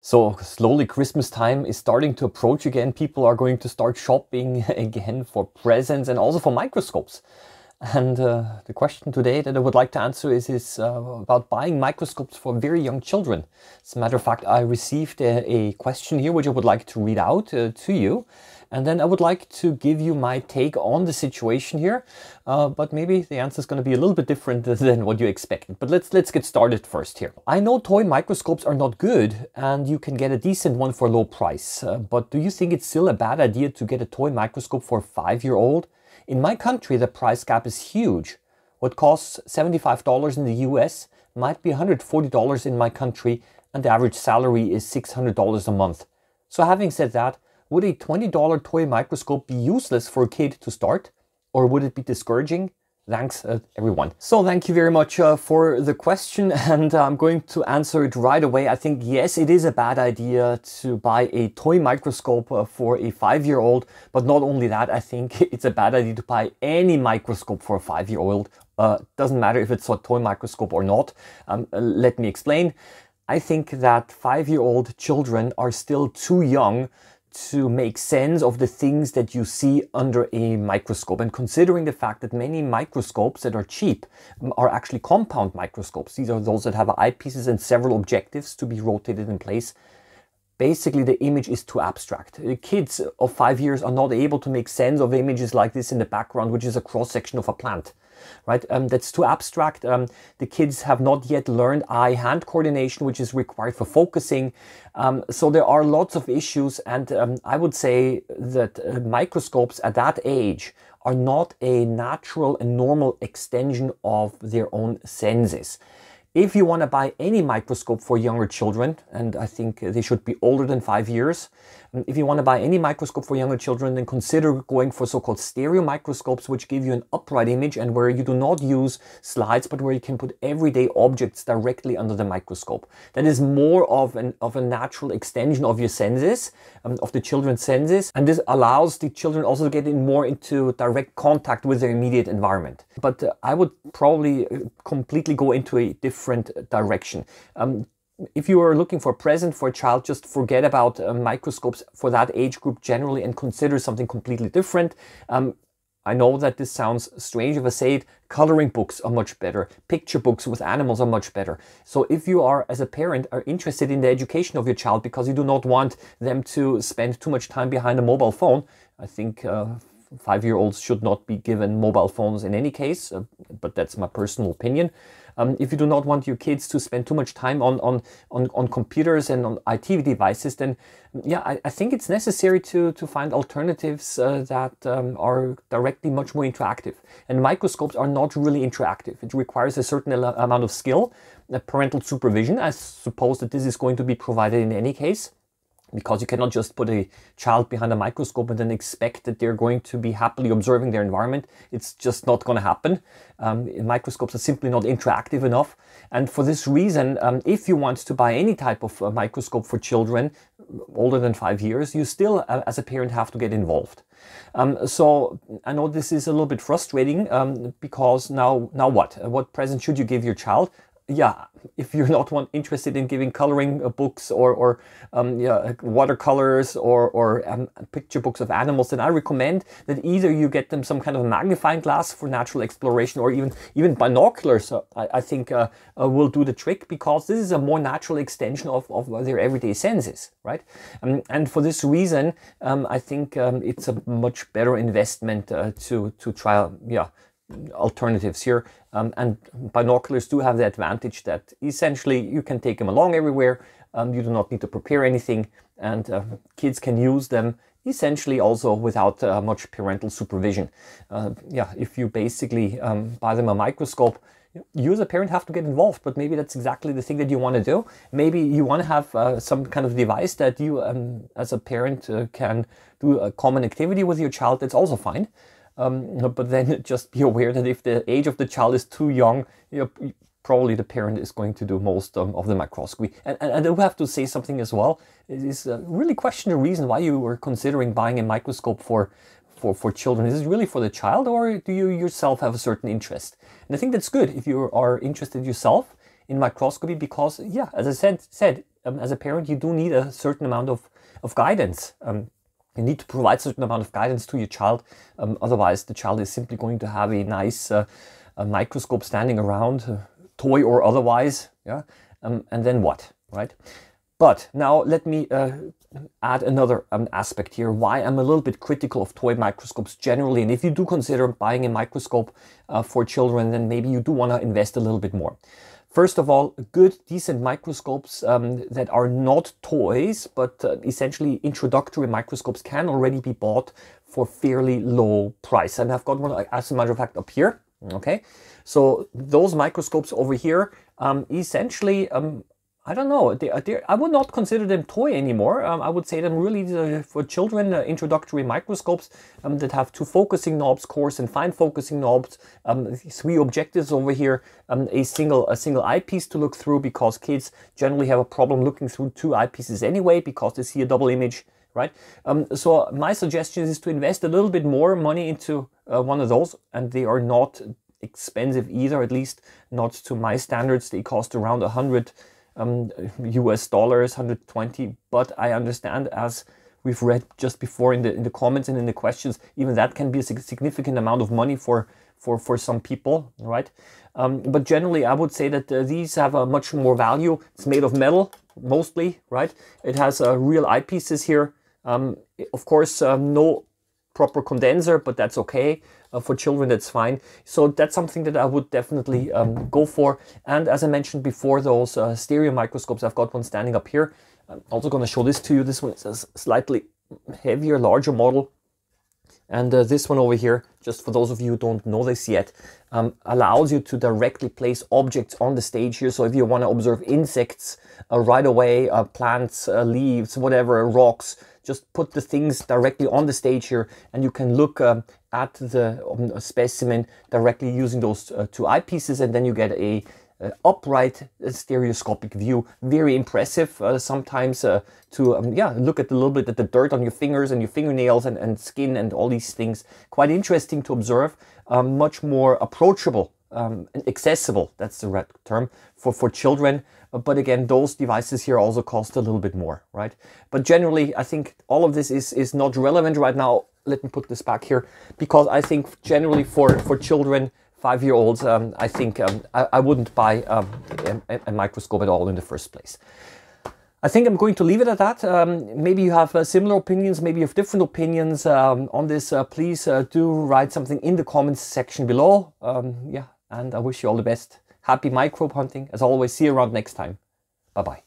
So slowly Christmas time is starting to approach again. People are going to start shopping again for presents and also for microscopes. And the question today that I would like to answer is about buying microscopes for very young children. As a matter of fact, I received a question here which I would like to read out to you. And then I would like to give you my take on the situation here. But maybe the answer is going to be a little bit different than what you expected. But let's get started first here. I know toy microscopes are not good and you can get a decent one for a low price. But do you think it's still a bad idea to get a toy microscope for a 5-year-old? In my country, the price gap is huge. What costs $75 in the US might be $140 in my country, and the average salary is $600 a month. So having said that, would a $20 toy microscope be useless for a kid to start? Or would it be discouraging? Thanks, everyone. So thank you very much for the question, and I'm going to answer it right away. I think, yes, it is a bad idea to buy a toy microscope for a 5-year-old, but not only that, I think it's a bad idea to buy any microscope for a 5-year-old. Doesn't matter if it's a toy microscope or not. Let me explain. I think that 5-year-old children are still too young to make sense of the things that you see under a microscope, and considering the fact that many microscopes that are cheap are actually compound microscopes. These are those that have eyepieces and several objectives to be rotated in place. Basically, the image is too abstract. Kids of 5 years are not able to make sense of images like this in the background, which is a cross-section of a plant. Right? That's too abstract. The kids have not yet learned eye-hand coordination, which is required for focusing. So there are lots of issues, and I would say that microscopes at that age are not a natural and normal extension of their own senses. If you want to buy any microscope for younger children, and I think they should be older than 5 years, if you want to buy any microscope for younger children, then consider going for so-called stereo microscopes, which give you an upright image and where you do not use slides, but where you can put everyday objects directly under the microscope. That is more of a natural extension of your senses, of the children's senses, and this allows the children also to get in more into direct contact with their immediate environment. But I would probably completely go into a different direction. If you are looking for a present for a child, just forget about microscopes for that age group generally and consider something completely different. I know that this sounds strange if I say it, coloring books are much better. Picture books with animals are much better. So if you are, as a parent, are interested in the education of your child because you do not want them to spend too much time behind a mobile phone, I think 5-year-olds should not be given mobile phones in any case, but that's my personal opinion. If you do not want your kids to spend too much time on computers and on IT devices, then yeah, I think it's necessary to find alternatives that are directly much more interactive. And microscopes are not really interactive. It requires a certain amount of skill, parental supervision. I suppose that this is going to be provided in any case, because you cannot just put a child behind a microscope and then expect that they're going to be happily observing their environment. It's just not going to happen. Microscopes are simply not interactive enough. And for this reason, if you want to buy any type of microscope for children older than 5 years, you still, as a parent, have to get involved. So I know this is a little bit frustrating because now what? What present should you give your child? Yeah, if you're not interested in giving coloring books or watercolors or picture books of animals, then I recommend that either you get them some kind of magnifying glass for natural exploration, or even binoculars, I think will do the trick, because this is a more natural extension of their everyday senses, right? And for this reason, I think it's a much better investment to try, yeah, alternatives here, and binoculars do have the advantage that essentially you can take them along everywhere. You do not need to prepare anything, and kids can use them essentially also without much parental supervision. Yeah, if you basically buy them a microscope, you as a parent have to get involved, but maybe that's exactly the thing that you want to do. Maybe you want to have some kind of device that you as a parent can do a common activity with your child. That's also fine. But then just be aware that if the age of the child is too young, probably the parent is going to do most of the microscopy. And I do have to say something as well. It is really question the reason why you were considering buying a microscope for children. Is it really for the child, or do you yourself have a certain interest? And I think that's good if you are interested yourself in microscopy, because, yeah, as I said, as a parent, you do need a certain amount of guidance. You need to provide a certain amount of guidance to your child. Otherwise, the child is simply going to have a nice microscope standing around, toy or otherwise. Yeah. And then what, right? But now let me add another aspect here, why I'm a little bit critical of toy microscopes generally. And if you do consider buying a microscope for children, then maybe you do want to invest a little bit more. First of all, good, decent microscopes that are not toys, but essentially introductory microscopes can already be bought for fairly low price. And I've got one, as a matter of fact, up here. Okay, so those microscopes over here, essentially, I don't know, I would not consider them toy anymore. I would say them really for children, introductory microscopes that have two focusing knobs, coarse and fine focusing knobs, three objectives over here, a single eyepiece to look through, because kids generally have a problem looking through two eyepieces anyway because they see a double image, right? So my suggestion is to invest a little bit more money into one of those, and they are not expensive either, at least not to my standards. They cost around $100 US, 120, but I understand, as we've read just before in the comments and in the questions, even that can be a significant amount of money for some people, right? But generally, I would say that these have a much more value. It's made of metal mostly, right? It has real eyepieces here. Of course, no proper condenser, but that's okay. For children, that's fine. So that's something that I would definitely go for. And as I mentioned before, those stereo microscopes, I've got one standing up here. I'm also going to show this to you. This one is a slightly heavier, larger model. And this one over here, just for those of you who don't know this yet, allows you to directly place objects on the stage here. So if you want to observe insects right away, plants, leaves, whatever, rocks, just put the things directly on the stage here, and you can look at the specimen directly using those two eyepieces, and then you get a upright stereoscopic view. Very impressive sometimes to yeah, look at a little bit at the dirt on your fingers and your fingernails and skin and all these things. Quite interesting to observe, much more approachable and accessible, that's the right term, for children. But again, those devices here also cost a little bit more, right? But generally, I think all of this is not relevant right now. Let me put this back here, because I think generally for children, 5-year-olds, I think I wouldn't buy a microscope at all in the first place. I think I'm going to leave it at that. Maybe you have similar opinions, maybe you have different opinions on this. Please do write something in the comments section below. Yeah, and I wish you all the best. Happy microbe hunting. As always, see you around next time. Bye-bye.